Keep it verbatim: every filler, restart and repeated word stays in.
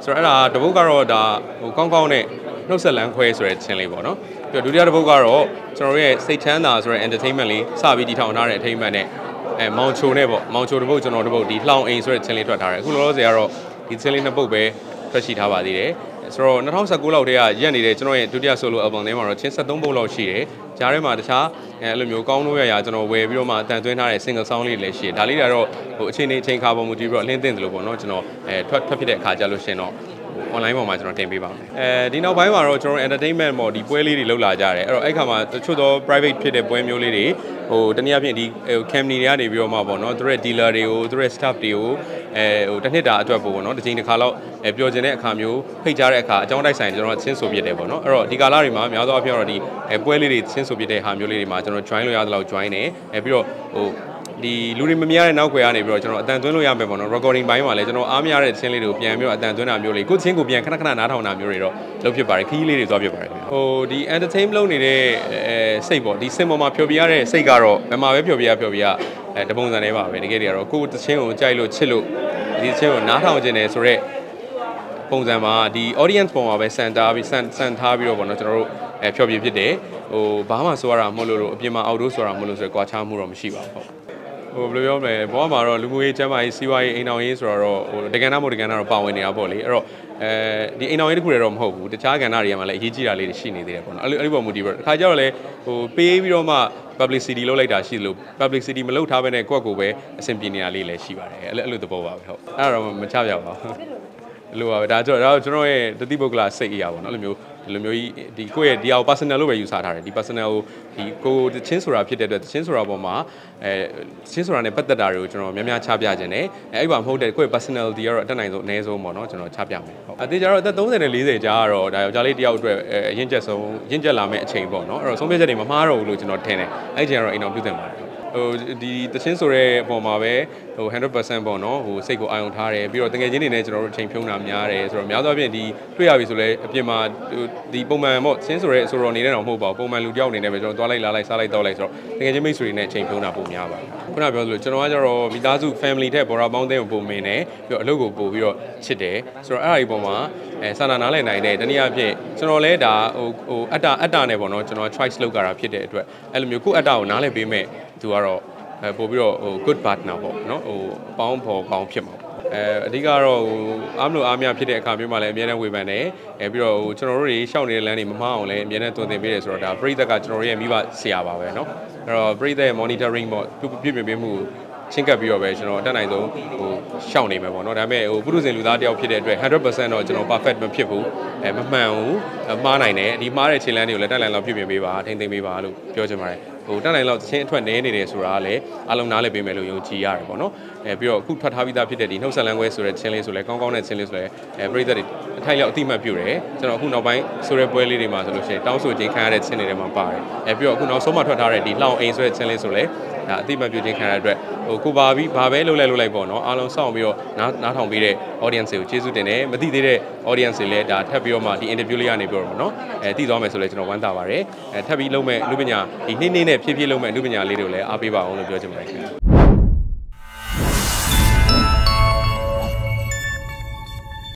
Serada, the Bogaro, the Concone, no Salam Quays, Red Celibono, the Dudia Bogaro, Sore, Satanas, or Entertainmently, Savi di Townare, Taymane, and Mount Chonevo, Mount Chonevo, General Debo, the Clown Ace, Red Celit Tatare, Gulo Zero, it's Selina Bobe, Tashitava de. So, not how's a good idea, Jenny, to the solo album name or Chesa Dombolo Shire, Jaremata, and Lumio Conway, Jano, where Roma, Tantuana, single soundly Leshi, Dalidaro, Chini, Chinkabo, Mudibo, Linden, Lubono, Tapita Cajaluceno, online moment on Tampiba. Dino Baimaro, entertainment more, the Pueli Lola Jare, or Ekama, the Chudo, private trade, Boemio Lady, or Daniabi, Camnia, the Roma, not the red dealer, the red staff, the Tanita, to a bono, the Jinakalo. If you Camu, Pijareka, John Dyson, General Sensobi Debono, or the Galarima, Miado of Yordi, a Pueli Sensobi de Hamuli, Martin, China, Yadla, Joine, a bureau, the Lurimia and Naguani, Dantunu Yambono, recording by my legend, Amia, Senlu, Piamio, Dantuna Muli, good single Biancanana, not on Amuriro, Lopio Bark, he leads of your bark. Oh, the entertainment lonely Sabo, the Semoma Pioviare, Segaro, Emma Piovia Piovia, at the Bonza Neva, Venegaro, good Chino, Chilo, Chilo, the Chino, Nataogene, Sore. The audience is Santa, Santa, Santa, and Piovi Pide, or Bahama Sora Molo, Pima Audusora Molo, Guachamurum Shiva. Obliome, Bomaro, Lugu, Chama, C Y, Ino Isra, or the Ganamo Ganaro Pawini Aboli, or the Inoicurum Ho, the Chaganaria, like Hijira, Shini, the Alibo Mudiver, Kajole, who pay Roma, public city Lolita Shilu, public city Melo Tabane, Quakaway, Sempina Lile Shiva, Lutabo, Aram Machavia. Luau, dah jor, dah jono eh, tadi bogla sekian awak, nampaknya, nampaknya di kau dia awak pasal nalu beri usaha, di pasal nalu di kau censura apa dia, censura apa mah, censura ni pada daru jono, memang cahaya jenis, ayam hot dia kau pasal nalu dia orang tanah itu nezo mono jono cahaya. Adi jor, dah tahu ni lihat jaro, dah jari dia out jenjat so jenjat lama cengbo, no, so macam ni mama ro ulu jono tene, ayam jor ina buat mana. The censure Bomave, who hundred percent Bono, who Sego Iontare, Bureau Tangan National Champion Yare, or Miadovi, the Tuyavisule, Pima, the Boma censure, Soroni, or Mobile, Boma Ludiani, never Dolly, Lala, Sala, Dolly, or the mystery net champion of Bumiava. Punabu, Genoa, or Vidazu family tap or about them Bomene, your logo, Bovio, Chide, Sir Ari Boma, and Sananale, Dania, Sonoleda, or Adanebono, or Trice Logara, Pide, Elmuku Adan, Nale Bime. To our good partner, no, pound for pound Pimo. Digaro, Amlo Amia Pide Camimale, Miena Wimane, a bureau, Tonori, Shawnee, Lenny Maule, Miena to the Villas or the Breathe the Catonori and Viva Siava, no? Breathe the monitoring more, Pimu, Chinka Bio Vaginal, Danaido, Shawnee, no, I may, Bruce Ludadia Pide, hundred percent or General Buffet people, and Mamau, Manine, the marriage in Lanu, let alone Pimu Viva, and the Viva, Piojamare. Then I twenty days or Ale, Alumnale Bimelo, G R. Bono, a bureau could have it up in Hosa language or at Celis or Congon and Celis, a breather, a tile team of pure, so who know by Surepoli Mazaluce, also J. Carrot Senator Mampire, a bureau who knows so much already, now Ace at Celisole, a team of beauty carrot, Kubavi, Pavelo Lulebono, Alonso, not on Vide, audience, Jesutene, but the audience led that Tabioma, the Indibuliani Burno, a Tizomesolation of one Tavare, a Tabi Lome, Lubina, in Nine. ဖြစ်ဖြစ်လုံးမဲ့လူပညာလေးတွေကိုလည်းအားပေးပါအောင်လို့ပြောချင်ပါတယ်ခင်ဗျာ